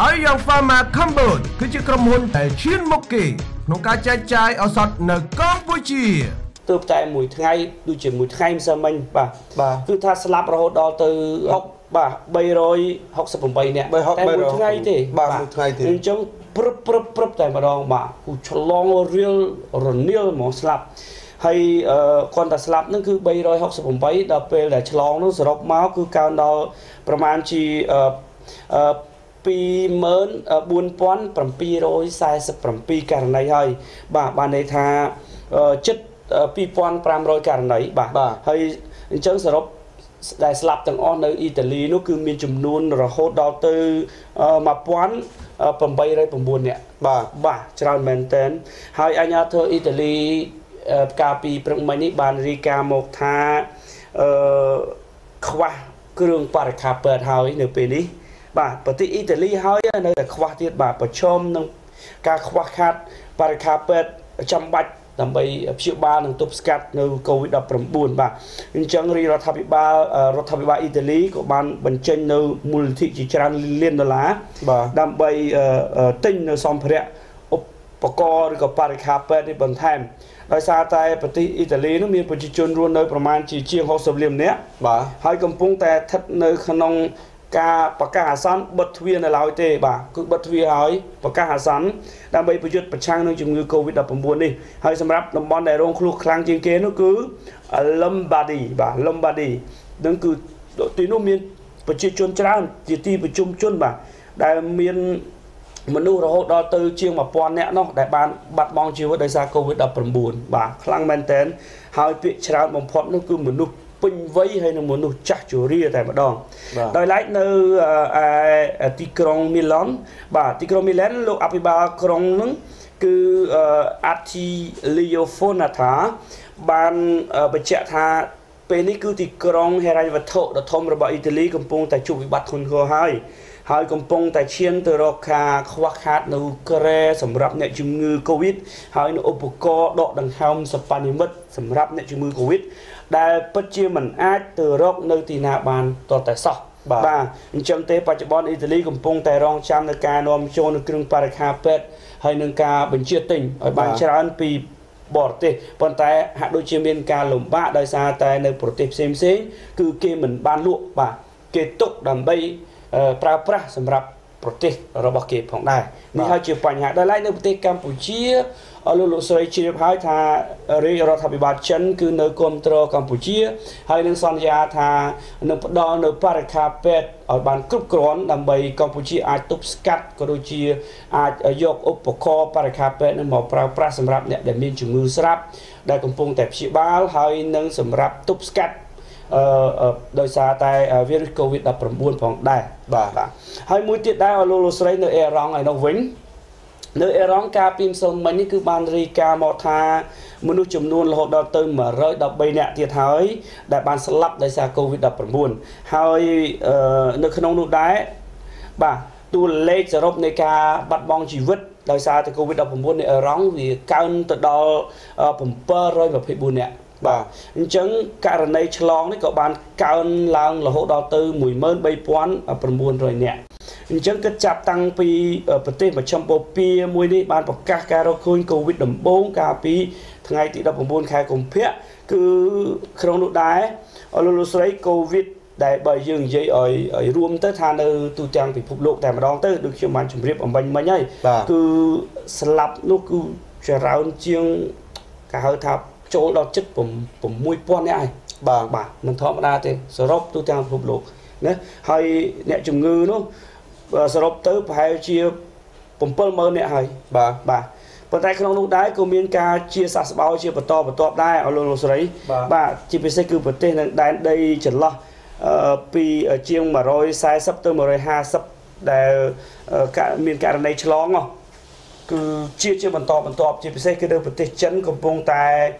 Ở dòng Pharma Combo, cứ chữ cầm hôn tại chuyên mục kỳ, nó cá chai chai ở sọt nở Campuchia. Từ tại mùi ngay, tôi chỉ mùi ngay giờ mình và cứ tha slap rồi đó từ học bà bay rồi học sắp bay nè, bay học bay rồi. Ngay thì bà ngay thì trong prp tại mà đó mà uchlong real real mỏ slap. Hay con ta slap nó cứ bay rồi học sắp bay đập về để chlong nó rọc máu cứ cao nó,ประมาณ chỉ 24747 ករណី ហើយ បាទ បាន ន័យ ថា ចិត្ត 2500 ករណី បាទ ហើយ អញ្ចឹង សរុប ដែល ស្លាប់ ទាំង អស់ នៅ Italy នោះ គឺ មាន ចំនួន រហូត ដល់ ទៅ 1809 នាក់ បាទ បាទ ច្រើន មែនតើ ហើយ អញ្ញា ធ្វើ Italy កាល ពី ព្រឹក មិញ នេះ បាន រីកា មក ថា ខ្វះ គ្រឿង បរិខា ពេទ្យ ហើយ នៅ ពេល នេះ bà bởi tí Italy hơi nơi là khoa tiết bà bởi chôm nâng ca khoa khát bà rạc hạ bệt chăm bạch tầm bây chịu ba nâng tốp skat nâng câu đập rầm buồn bà nhưng chẳng rì rọt thập bà Italy của bạn bần chênh nâng mùi thị chỉ tràn liên đó lá bà đầm bây tinh nâng xong phá rẹ ốp bà có rì bà rạc hạ bệt đi bần thèm đói xa tay bởi tí Italy nó miên bởi chì chôn ruôn nơi bởi màn chỉ chiêng hô sập liềm nế bà hơi cầm phung tè thất nơi khả nông ca bậc ca hạ sán bật thuyền là lao tê bà cứ bật thuyền hỏi bậc ca hạ sán đang bây bây giờ bật trang nó chừng như covid đập buồn đi hơi xem rap đồng bọn đại rong khlu khlang trên kia nó cứ Lombardy bà Lombardy đứng cứ tùy nó miền bật chia chôn trang chia ti bật chung chôn bà đại miền mình nuôi rồi đó từ chiêng mà pon nẹt nó đại ban bật mong chiều với đại gia covid đập buồn bà khlang maintain hơi bị trang bóng phật nó cứ mình nuôi bình vây hay là muốn nụ chặt chỗ ria tại mặt đòn đòi lại nơi Ticron Milan bà Ticron Milan lúc áp ba Cron nướng cứ Attiliophone thả ban bệnh trẻ thả bên ấy cứ Ticron Herai vật thọ đã thông rồi bà Italy cầm pung tại chủ bị bắt hồn khô hai hai cầm pung tại chiến từ Roca khoa khát nụ Ukraine sầm rập nhẹ chủng ngư Covid hai nụ Opuco đọ đằng hông Spain mất sầm rập nhẹ chủng ngư Covid đại bất chia mình ai từ rốc nơi tì nạ bàn toàn tại sao bà trong tế bà bọn Italy cùng phong tài rong trăm nơi ca nôm cho nơi cưng paracapet hay nâng ca bình chia tình ở bàn chả ăn pì bỏ tê bọn tay hạ đôi chia bên ca lồng bạ đời xa tay nơi bổ tệp xem xế cứ kê mình ban lụa bà kết thúc đàm bay pra sầm rạp bổ tệp rồi bỏ kịp hỏng đài mình hơi chịu phản hạ đôi lại nơi bổ tệp Campuchia ở lô lô xoay chìa phái thà rồi thà bị bạc chân cứ nơi công trô Campuchia hay nên son gia thà nâng bắt đo nơi Paracapet ở bàn cúp cron làm bầy Campuchia ai túp skat có đôi chia ai dọc ốp bọc kho Paracapet nên màu prao pra sầm rạp đẹp để miên chủ ngư sạp đại công phong tẹp chịu báo hay nâng sầm rạp túp skat đời xa tại virus covid đã bẩm buôn phòng đài bà hay mũi tiết đai ở lô lô xoay nơi Erong này nó vĩnh nơi Erong ca pin sơn mình cứ ban Rika một tha muốn nuôi chùm luôn là hộ đầu tư mà rơi đập bay nẹt thiệt hại đại ban sập lấp đại xa covid đập bẩn buồn hơi nơi khăn ông nuôi đái bà tu lệ giờ rộp nơi ca bắt bong chỉ vứt đại xa thì covid đập bẩn buồn nơi Erong vì cao từ đó bẩn bơ rơi vào buồn nẹt bà chứng cả này chlong đấy cậu ban cao lang là hộ đầu tư mùi mơn bay quán bẩn buồn rồi nẹt chúng kết chặt tăng pi bật tê mà trong bộ pi mùi đi ban bọc ca caro khôi covid đầm bốn ca pi ngày thì đập bốn khai cùng phía cứ không nụ đái ở lô xoáy covid đại bởi dừng dây ở room tới than ở tu trang thì phục lộ tại mà đón tới được chiều màn chuẩn bị ở bên mà nhảy cứ slap nó cứ chuyển ráo chiêng cả hơi tháp chỗ đó chất bầm mùi pon này bà mình thọ ra thì srop tu trang phục lộ đấy hay nhẹ trùng ngư luôn sở hộp tới phải chia bổng bơ mơ nè hời bà bọn tay không lúc đấy cô miên ca chia sạch bao chia bật to đai ở lô số đấy bà chỉ phải xây cứ bật tên là đai đây chẩn lo pi ở chiêng mà rồi sai sắp tới mà rồi ha sắp để cả miên ca này chlong không cứ chia bật to chỉ phải xây cái đầu bật tên chân cầm bông tay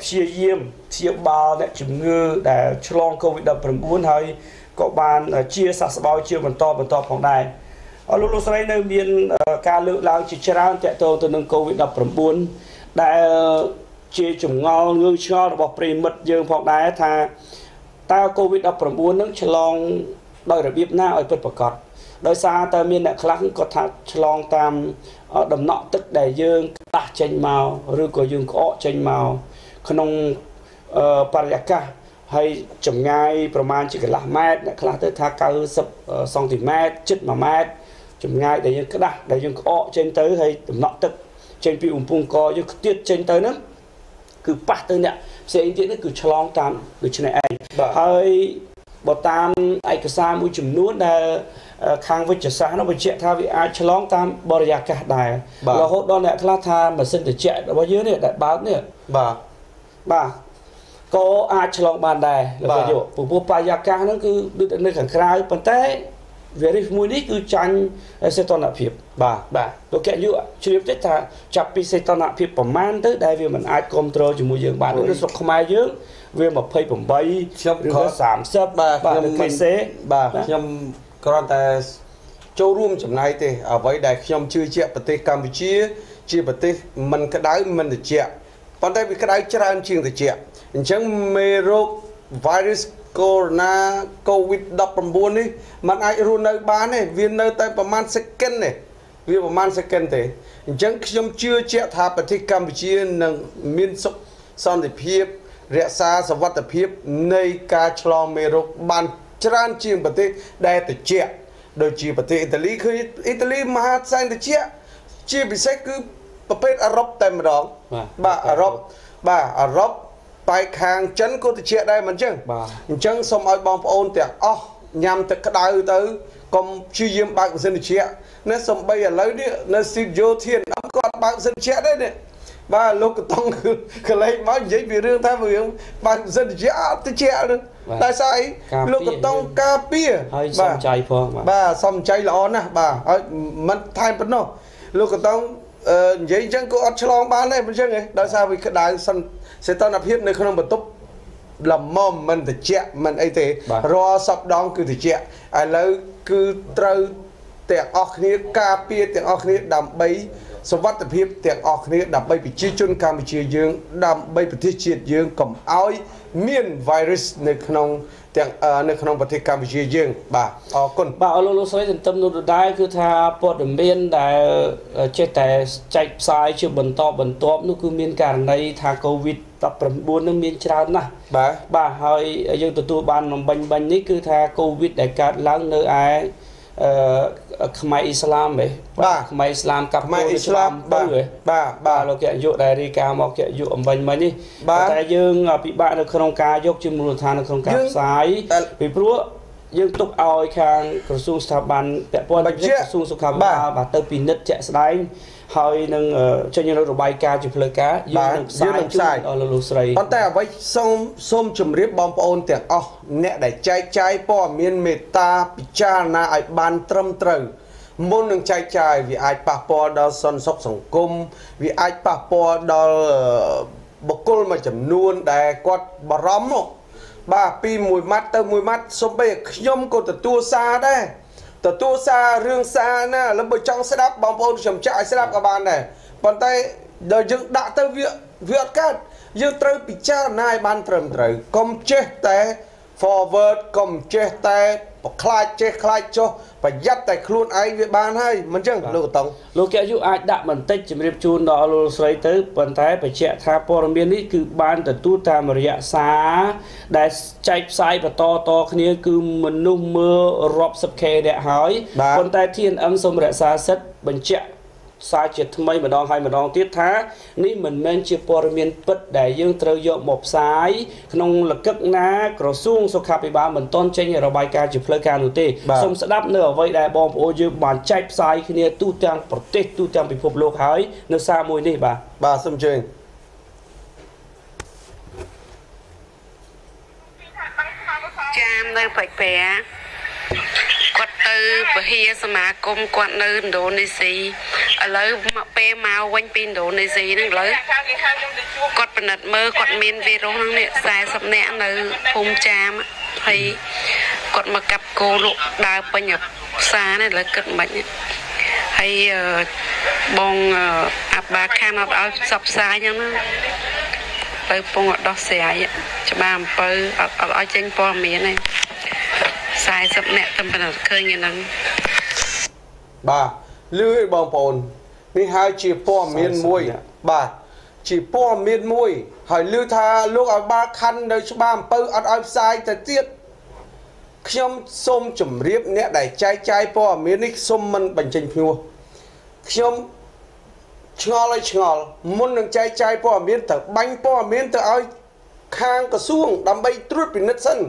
chia yếm chia bao để chủng ngư để chlong câu bị đập bẩn buồn hời cậu bàn chia sạch bao chia bẩn to phòng đài ở lúc lúc này nơi miền ca lự lao chỉ trao chạy tàu từ nâng covid đập bẩn buồn đại chia chủng ngon ngư cho bọc bì mật dương phòng đài tha tao covid đập bẩn buồn nâng chlong đòi là biết na ở bật bọc cọt Đôi xa ta miên đã khắc có thật lòng tam đầm nọ tức đầy dương ta chênh màu rưu của dương có chênh màu khả nông bà lạc ca hay chấm ngay bà mạng chỉ cái lạc mát đã khắc tới thác cao sập xong thì mát chất mà mát chấm ngay đầy dương có đặc đầy dương có chênh tới hay đầm nọ tức chênh bị ủng phung có dương tiết chênh tới nữa cứ bác tới nè sẽ yên tiết nó cứ cho lòng tam được chứ này anh hơi bà tam ai cơ xa mùi chùm nuốt là kháng với trẻ xa nó bởi trẻ tha vì ai cho lòng tam bà ra cả đài là hốt đó nè khá tha mà xin để trẻ đó bao nhiêu nè đại báo nè bà có ai cho lòng bàn đài là bà dụ phụ bố bà ra cả nó cứ đưa đến khẳng khai bằng tế về đi mùi đi cứ chanh xe toàn nạp hiệp bà tôi kẹt dựa chứ điếp chết thà chạp đi xe toàn nạp hiệp bằng man tới đây vì mình ai control cho mùi dưỡng bà nó sọc không ai dưỡng vì mà phê bằng bay rừng có sảm sớp bà được cây xế bà nhầm còn ta châu rùm chấm này thì ở với đại nhầm chưa chịa bà tê Campuchia chịa bà tê mình cái đáy mình được chịa còn đây vì cái đáy chắc ăn chiêng được chịa chẳng mê rốt virus corona covid đọc bằng buôn đi mà ai rùn nơi bán này viên nơi tay bà man sẽ kênh này viên bà man sẽ kênh thế chẳng nhầm chưa chịa thà bà tê Campuchia nâng miên sốc xong thì hiếp rẽ xa sắp vật tập hiếp nơi ca cho mê rốt bàn chẳng chìm bà tế đe tự chịa đôi chì bà tế Italy khi Italy mà hát sang tự chịa chìa bị sách cứ bà phết Ả Rốc tên mà đó bà Ả Rốc bài kháng chân cô tự chịa đây mà chẳng chẳng xong ai bóng phá ôn tẹt ơ nhằm tự khá đáy tới còn chư dìm bạc dân tự chịa nó xong bây giờ lấy đi nó xin vô thiên ấm con bạc dân chịa đấy nè bà lúc tông cái lấy má giấy bị rương thay vì không bà dân dễ tới chẹo nữa tại sao ấy lúc tông cà pia bà xong cháy lò nè bà mất thay bật nó lúc tông giấy chẳng có ớt cho bán này bật chân ấy tại sao vì cái đá sẽ tao nạp hiếp nơi không bật túc làm mồm mình thì chẹo mình ấy thế rồi sắp đón cứ thì chẹo ai lấy cứ trâu tiền ớt ní cà pia tiền ớt ní đàm bấy số vật tập hiệp tiếng ọc này đạp bay bị chi chun Campuchia dương đạp bay bị thiết triệt dương cầm áo miên virus nơi không tiếng nơi không vật thiết Campuchia dương bà con bà ở lô xoay thành tâm nội đại cứ tha bọt ở miên đại chế tài chạy sai chưa bẩn to bẩn to nó cứ miên cả này tha covid tập bẩn buồn nó miên tràn nè bà hơi dương tụi tôi bàn làm bánh bánh ní cứ tha covid đại cát láng nơi ai Khmer Islam ấy Khmer Islam cặp Khmer Islam ba là kẹo dụ đại đi ca mọc kẹo dụ ẩm vành mà đi tại dương bị bạn được không ca dốc chim mùa than được không ca sái bị búa dương tục ao khang cửa sung sạp bàn tẹt bò sung sục khám bà tơ pin đất chạy sái hơi nâng cho như nó rồi bài ca chụp lời cá dương nằm sài ở lô sài con ta với sông sông chùm riết bom ôn tiền o nè để trái trái po miên mệt ta cha na ai ban trâm trời môn nâng trái trái vì ai pa po đo son sóc sòng cung vì ai pa po đo bọc côn mà chấm nuôn để quạt bà rắm không bà pi mùi mắt tơ mùi mắt sông bê nhom còn từ tua xa đấy từ tua xa rương xa nè lâm bờ trong sẽ đáp bóng ôn chấm chạy sẽ đáp các bạn này bàn tay đời dựng đã tới viện viện cát dương trời bị cha này ban trầm trời công chết té forward công chết té khai cho và dắt tay luôn ai về ban hay mình chẳng lô tổng lô kẹo dụ ai đã mình tích chỉ đẹp chun đó lô xoay tới bàn tay phải chạy tha por miên đi cứ ban từ tu ta mà dạ xá đã chạy sai và to to kia cứ mình nung mưa rộp sập khe để hỏi bàn tay thiên âm xong đã xa sất mình chạy sai chết mấy mà đong hay mà đong tiết thá ní mình men chia por miên bất đại dương trời dọ một sai nông lực cất ná cỏ xuống số khắp bị ba mình tôn trên nhà bài ca chụp lời ca nụ tê xong sẽ đáp nữa vậy đại bom ô dư bàn chạy sai khi nè tu trang protest tu trang bị phục lục hỏi nó xa mùi đi bà xong chơi chạm nơi phải bè quạt tư và hia xem mà công quạt nơi đồ này gì lấy mà pe màu quanh pin đồ này gì nữa lấy quạt bình đặt mơ quạt men về rong hang nè dài sập nè nơi phun chàm hay quạt mà cặp cô lục đào bây nhập xa này là cất bệnh hay bong ba can ở sập xa nhau nữa tới bong đọt xẻ cho ba tới ở trên po mía này sai sập nẹt tâm bình khơi như nắng bà lưỡi bằng phồn mình hai chỉ po miên môi bà chỉ po miên môi hỏi lưu tha lúc ở ba khăn đời cho ba bơ ăn ăn sai thời tiết trong xôm chủng riết nè đẩy chai chai po miên nick xôm mình bành trình phiêu trong chòi muốn được chai chai po miên thở bánh po miên thở ai khang cả xuống đầm bay trút bị nứt sân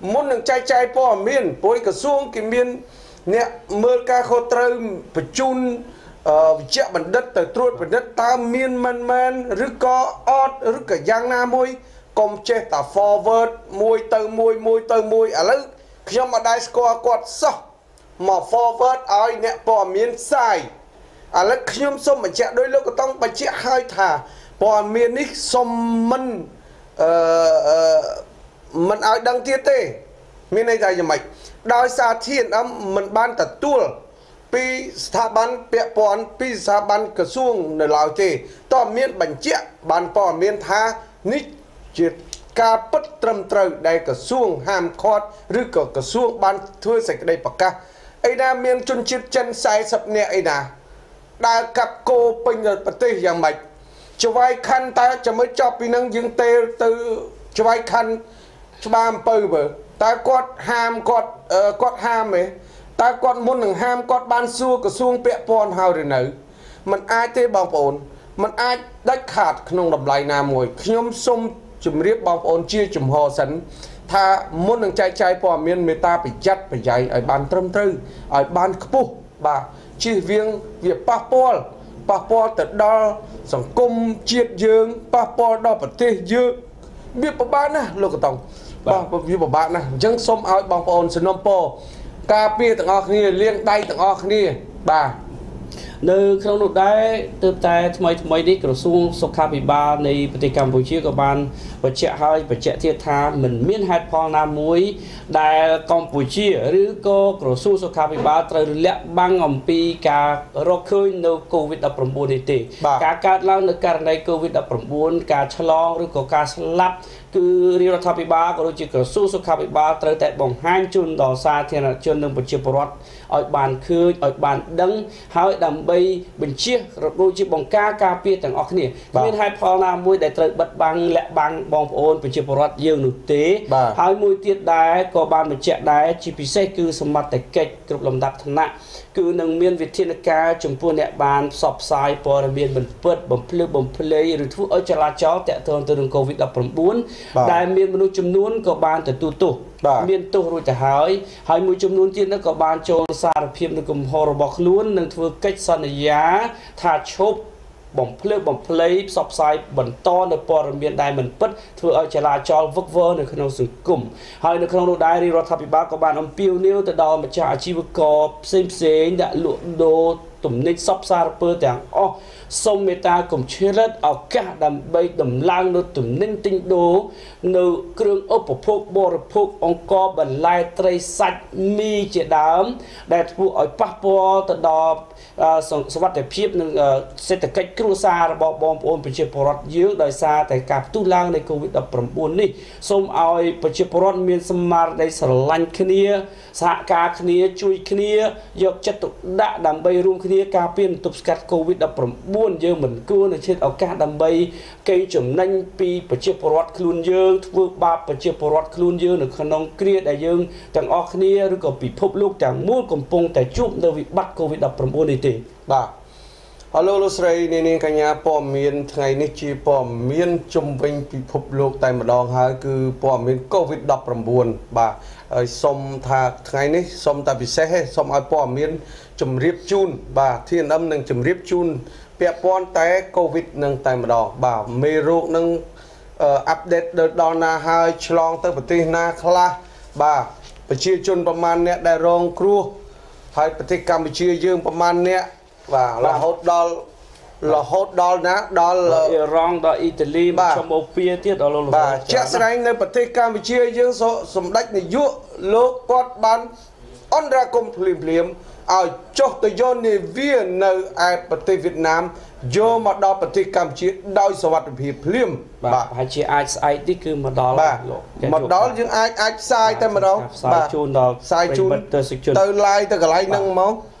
muốn được chai chai po miên bôi cả xuống cái miên nè mưa ca khô trơ phải chun chạm bản đất từ trôi bản đất ta miên man man rước có ót rước cả giang nam môi công chế ta forward môi từ môi à lứ khi mà đại score quạt so mà forward ai nè bỏ miên sai à lứ khi mà xong mà chạy đôi lúc tông mà chạy hai thà bỏ miên ít xong mình ai đăng tiết tê miên này dài như mày đôi xa thiên âm mình ban tật tua pi thà ban bẹ pòn pi thà ban cửa xuống để lào thì to miên bánh chè ban pò miên tha nít triệt ca bất trầm trời đầy cửa xuống hàm khót rư cửa xuống ban thưa sạch đầy bạc ca ấy na miên chun chiết chân sai sập nhẹ ấy na đã gặp cô bình rồi bật tê giang mạch cho vai khăn ta cho mới cho pi năng dương tê từ cho vai khăn cho ba bờ ta quạt ham ấy ta còn muốn nâng ham con ban xua của xuông bẹ pon hào rồi nở mình ai thế bằng ổn mình ai đách khát không đập lại nào mồi nhóm xung chùm riết bằng ổn chia chùm hồ sấn tha muốn nâng chai chai pò miên người ta bị chặt phải dạy ở bàn trâm tư ở bàn khpu bà chỉ riêng việc passport từ đó sòng cung chiết dương passport đó phải thế dương biết bà bạn à lô tổng biết bà bạn à chẳng xung ở bằng ổn sân nông po ca bia tặng óc nè liên tay tặng óc nè bà nơi không được đấy từ tay mấy đi cửa xuống sọc cà phê ba này bờ tây Campuchia các bạn và chạy thiệt tha mình miên hạt phong nam muối đại Campuchia rứa co cửa xuống sọc cà phê ba trời lẹ băng ngầm pi cả rô khơi nô covid đã bùng bùng đi tị cả các lao nước cả này covid đã bùng bùng cả chăn lon rứa co cả lấp cứ rìa tháp ba có đôi chỉ cửa xuống sọc cà phê ba trời tại bồng hai chun đỏ xa thì là chun đường bờ chiều bờ ở bàn khơi ở bàn đắng hỏi đầm bay bình chia đôi chiếc bóng ca pia tặng óc nè miền hai phong nam môi đại trời bật băng lẹ băng bóng ôn bình chia bờ rót nhiều nụ tế hỏi môi tiết đá có bàn bình chẹt đá chỉ bị xe cứ sầm mặt tại kẹt cực lòng đạp thân nặng cứ nâng miền việt thiên ca chủng phu nẹt bàn sọp sai bờ miền bình phật bấm play rồi thu ở chợ lá chó tẹt thon từ đường covid đập bấm bún đại miền menu chấm nuốn có bàn từ tu tu miền tu rồi từ hỏi hỏi môi chấm nuốn tiên nó có bàn tròn xa được phim được cùng hồ bọc luôn nâng thu cách sân giá thà chốt bóng play sọp sai bẩn to được bờ miền đại mình phật thu ở chợ lá chó vất vơ được không sử cùng hỏi được không đâu đại đi rót tháp ba có bàn ông piu niu từ đó mà trả chi vừa có xem đã luộc đồ tụm nên sắp xa bơ tàng o sông mê ta cùng chia rớt ở cả đầm bay đầm lang nó tụm nên tinh đố nợ cương ốp phục bò phục ông co bẩn lai tây sạch mi chế đám đẹp vụ ở passport từ đó sống vật để phép nên sẽ từ cách cương xa bò bom ôn bị chế bọt dưới đời xa tại cặp tu lang này covid đập bầm buồn đi sông oi bị chế bọt miền samar đây sờ lanh kia xã cá kia chui kia dọc chất tục đã đầm bay rung ca pin tục cắt covid đã bầm buồn giờ mình cưa là chết ở cả đầm bay cây trồng nhanh pi và chiếc bọt luôn dương vừa ba và chiếc bọt luôn dương được khả năng kia đại dương chẳng ở kia rồi còn bị phốt lúc chẳng muốn cầm pung tại chụp đơn vị bắt covid đã bầm buồn đi tỉ bà alo lô sray nên cả nhà bỏ miên ngày nay chỉ bỏ miên chung quanh bị phốt lúc tại một đòn hai cứ bỏ miên covid đã bầm buồn bà xong thà ngày nay xong ta bị xe xong ai bỏ miên chùm riếp chun bà thiên âm nâng chùm riếp chun bẹ pon té covid nâng tay mà đỏ bà mê rô nâng update đợt đo na hai chlong tới bật tì na khla bà bật chia chun bà man nẹ đại rong cua hai bật tì cam bật chia dương bà man nẹ và là hot doll ná đó là rong đó Italy bà trong bộ phim tiết đó luôn bà chắc sẽ đánh lên bật tì cam bật chia dương số sầm đách này dụ lô quát bán on ra cùng phim ở chỗ tôi do nền viên nơi ai tới Việt Nam do mà đo tới Campuchia đôi số vật thì phim bà hai chị ai đi cứ mà đó bà mà đó những ai sai tới mà đó bà sai chun tới lại tới cái lại nâng máu